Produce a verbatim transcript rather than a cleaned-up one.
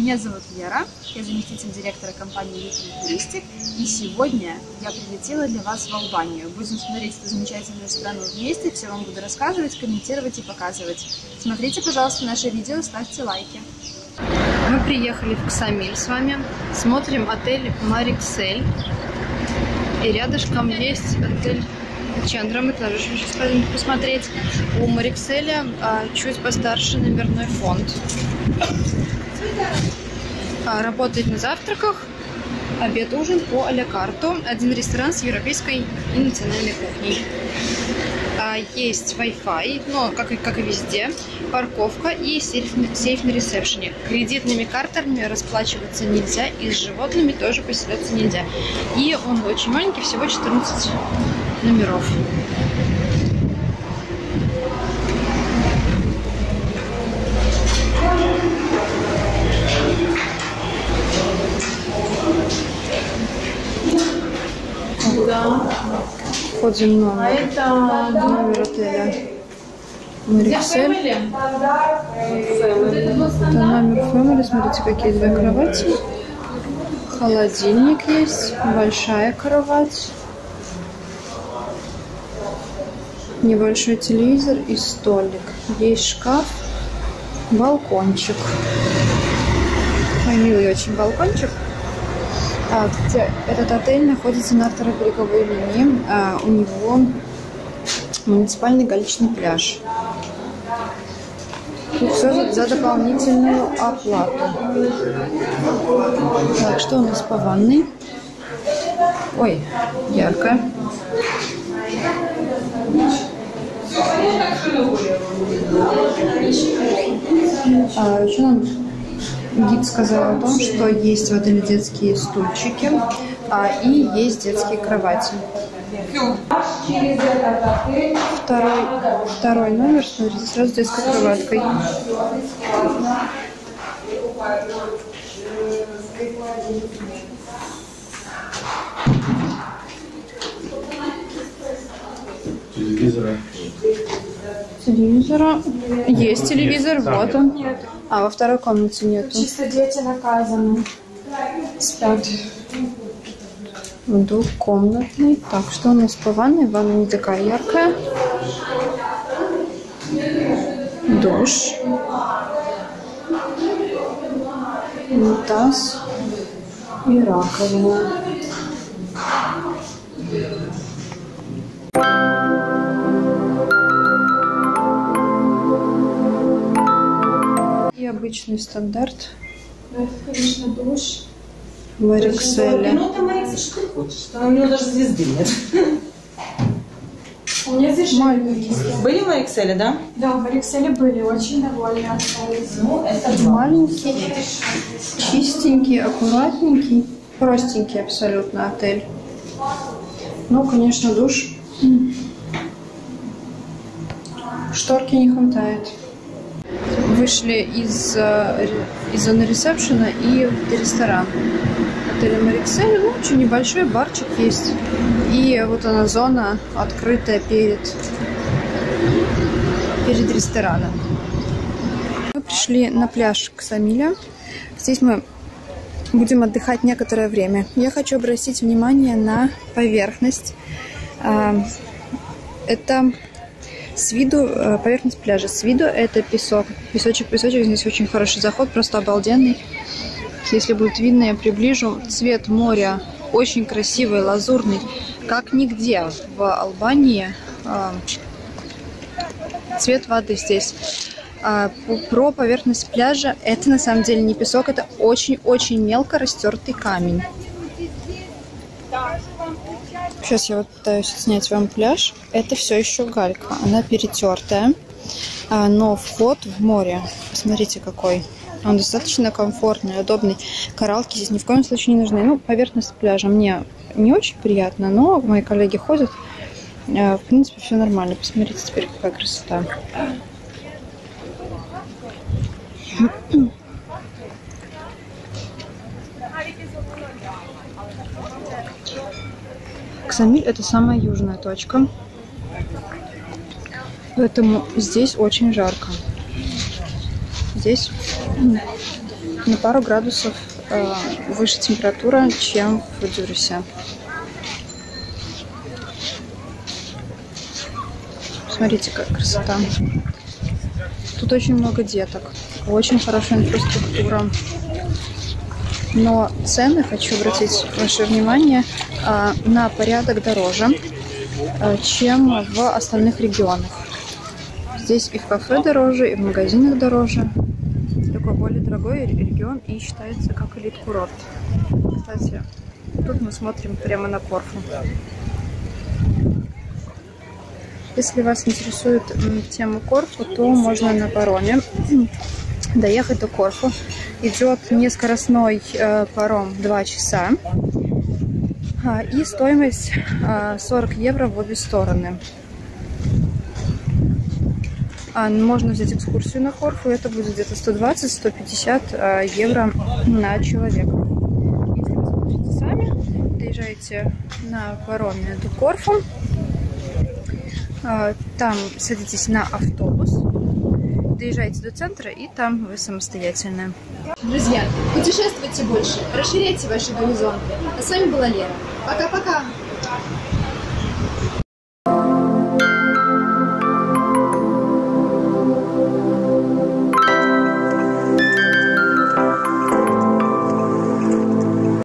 Меня зовут Вера, я заместитель директора компании «Викинг Туристик», и сегодня я прилетела для вас в Албанию. Будем смотреть эту замечательную страну вместе, все вам буду рассказывать, комментировать и показывать. Смотрите, пожалуйста, наше видео, ставьте лайки. Мы приехали в Ксамиль с вами, смотрим отель Мариксель, и рядышком есть отель Чандра, мы тоже сейчас пойдем посмотреть. У Марикселя а, чуть постарше номерной фонд. Работает на завтраках, обед, ужин по а-ля карту. Один ресторан с европейской и национальной кухней. Есть Wi-Fi, но как и, как и везде, парковка и сейф, сейф на ресепшене. Кредитными картами расплачиваться нельзя, и с животными тоже поселяться нельзя. И он очень маленький, всего четырнадцать номеров. Входим в номер. Это номер отеля Мариксель. Это номер Фэмили. Смотрите, какие две кровати. Холодильник есть. Большая кровать. Небольшой телевизор и столик. Есть шкаф. Балкончик. Ой, милый очень балкончик. А, этот отель находится на второй береговой линии, а у него муниципальный галечный пляж. Тут все за дополнительную оплату. Так, что у нас по ванной? Ой, ярко. А, что нам? Гид сказал о том, что есть в отеле детские стульчики а, и есть детские кровати. Второй, второй номер, смотрите, сразу с детской кроваткой. Телевизора. Телевизора. Есть телевизор, вот он. А, во второй комнате нету. Чисто дети наказаны. Спят. Двухкомнатный. Так, что у нас по ванной? Ванна не такая яркая. Душ. Унитаз. И раковина. Обычный стандарт. Ну, это, конечно, душ. Марикселя. Ну, это Мариксель, что ты хочешь? Там у него даже звезды нет. У меня здесь маленькие. Были в Марикселе, да? Да, в Марикселе были. Очень довольны остались. Ну, это маленький, чистенький, аккуратненький, простенький абсолютно отель. Ну, конечно, душ. Шторки не хватает. Вышли из, из зоны ресепшена и в ресторан отеля Мариксель. Ну, очень небольшой барчик есть. И вот она зона, открытая перед, перед рестораном. Мы пришли на пляж Ксамиля. Здесь мы будем отдыхать некоторое время. Я хочу обратить внимание на поверхность. Это... С виду, поверхность пляжа, с виду это песок. Песочек, песочек, здесь очень хороший заход, просто обалденный. Если будет видно, я приближу. Цвет моря очень красивый, лазурный. Как нигде в Албании цвет воды здесь. Про поверхность пляжа, это на самом деле не песок, это очень-очень мелко растертый камень. Сейчас я вот пытаюсь снять вам пляж. Это все еще галька. Она перетертая, но вход в море, посмотрите какой. Он достаточно комфортный, удобный. Кораллки здесь ни в коем случае не нужны. Ну, поверхность пляжа мне не очень приятно, но мои коллеги ходят. В принципе, все нормально. Посмотрите теперь, какая красота. Ксамиль – это самая южная точка, поэтому здесь очень жарко. Здесь на пару градусов э, выше температура, чем в Дюресе. Смотрите, как красота. Тут очень много деток, очень хорошая инфраструктура. Но цены, хочу обратить ваше внимание, на порядок дороже, чем в остальных регионах. Здесь и в кафе дороже, и в магазинах дороже. Такой более дорогой регион и считается как элит-курорт. Кстати, тут мы смотрим прямо на Корфу. Если вас интересует тема Корфу, то можно на пароме доехать до Корфу. Идет нескоростной паром два часа. И стоимость сорок евро в обе стороны. Можно взять экскурсию на Корфу. Это будет где-то сто двадцать — сто пятьдесят евро на человека. Если вы смотрите сами, доезжаете на пароме до Корфу. Там садитесь на автобус, доезжаете до центра, и там вы самостоятельно. Друзья, путешествуйте больше, расширяйте ваши горизонты. А с вами была Лера. Пока-пока!